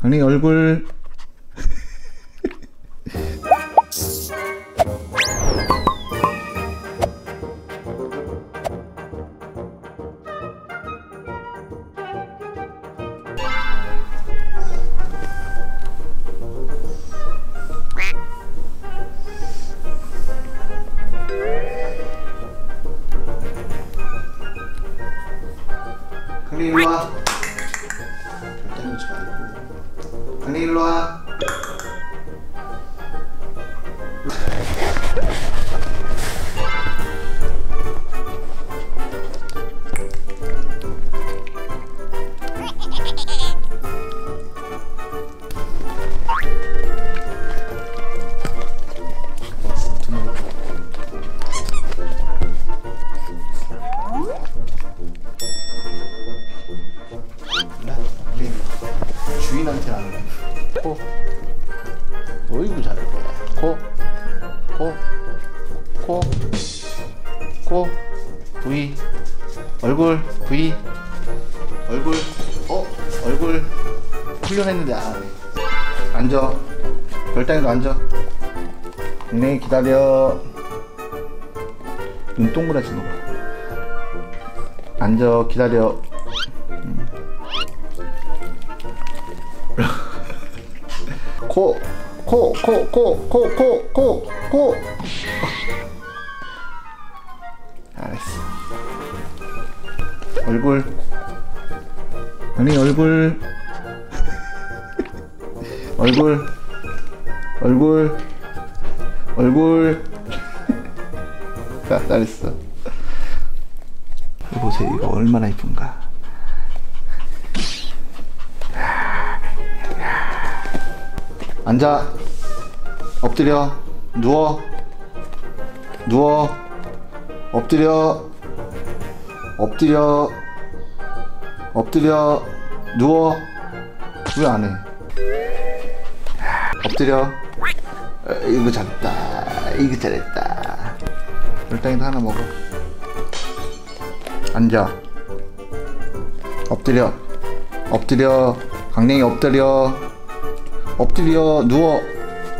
강냉이 얼굴. 일로와. 절대 놓지 말고. 강냉이 일로와. 주인한테 안 해. 코. 어이구 잘할 거야. 코. 코. 코. 코. 부위. 얼굴. 부위. 얼굴. 얼굴. 훈련했는데 안 하네. 앉아. 별따기도 앉아. 강냉이 기다려. 눈 동그랗지 너. 앉아. 기다려. 코, 코, 코, 코, 코, 코, 코, 코. 알았어. 얼굴. 강냉이 얼굴. 얼굴. 얼굴. 얼굴. 잘했어. 보세요, 이거 얼마나 이쁜가. 앉아. 엎드려. 누워. 누워. 엎드려. 엎드려. 엎드려. 누워. 왜 안 해? 엎드려. 이거 잘했다. 이거 잘했다. 별따기도 하나 먹어. 앉아. 엎드려. 엎드려. 강냉이 엎드려. 엎드려. 누워.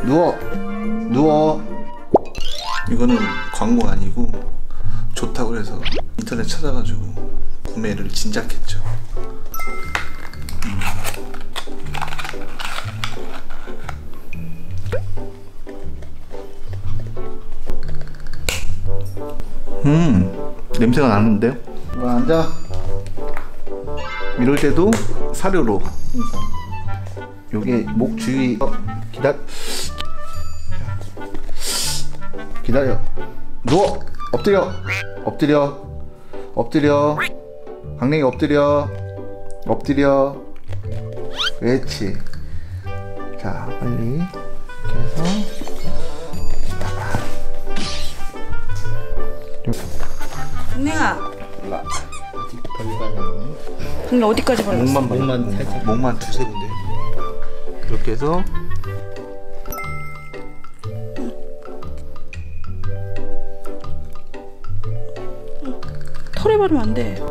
누워. 누워. 이거는 광고 아니고 좋다고 해서 인터넷 찾아가지고 구매를 진작했죠. 냄새가 나는데요? 앉아. 이럴 때도 사료로. 요게 목 주위. 기다려. 누워. 엎드려. 엎드려. 엎드려. 강냉이 엎드려. 엎드려. 그렇지. 자 빨리 이렇게 해서 강냉아 올라. 강냉이 어디까지 발랐어? 목만 두세 군데 이렇게 해서 털에 바르면 안 돼.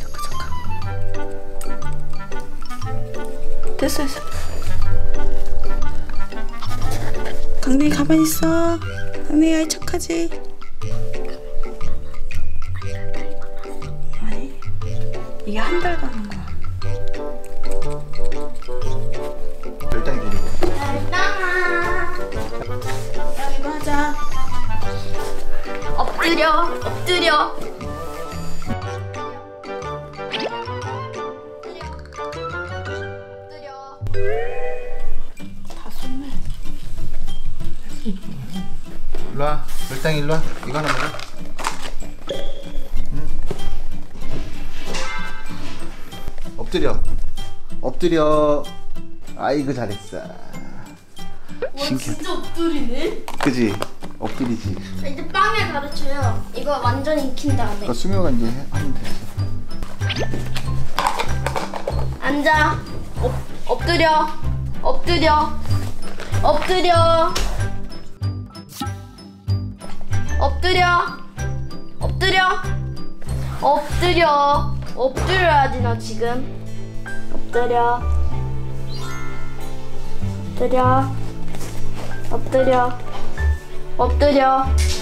잠깐. 됐어. 강냉이 가만히 있어. 강냉이 아이 척하지. 이게 한 달 가는 거야. 별따기 그리고. 별따가. 이거 하자. 엎드려, 엎드려. 다 쏟네. 일로 와, 별따기 일로 와. 이거 하나 먹어. 엎드려. 엎드려. 아이고 잘했어. 와 진짜 엎드리네. 그지? 엎드리지. 이제 빵을 가르쳐요. 이거 완전히 익힌 다음에. 그러니까 수명은 이제 하면 됐어. 앉아. 엎드려. 엎드려. 엎드려. 엎드려. 엎드려. 엎드려. 엎드려야지 너 지금. 엎드려. 엎드려. 엎드려. 엎드려.